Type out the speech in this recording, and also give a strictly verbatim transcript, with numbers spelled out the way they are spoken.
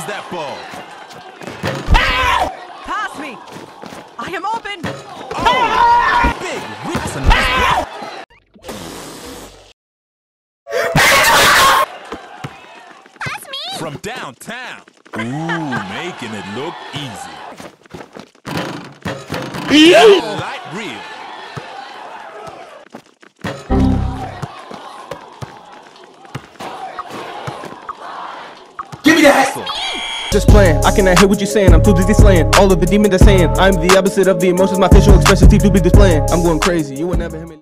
sees that ball. Pass me. I am open. Oh, big rips and nice. Pass me. From downtown. Ooh, making it look easy. Light reel. Just playing, I cannot hear what you're saying. I'm too busy slaying all of the demons that's saying. I'm the opposite of the emotions my facial expressions do be displaying. I'm going crazy, you will never hear me.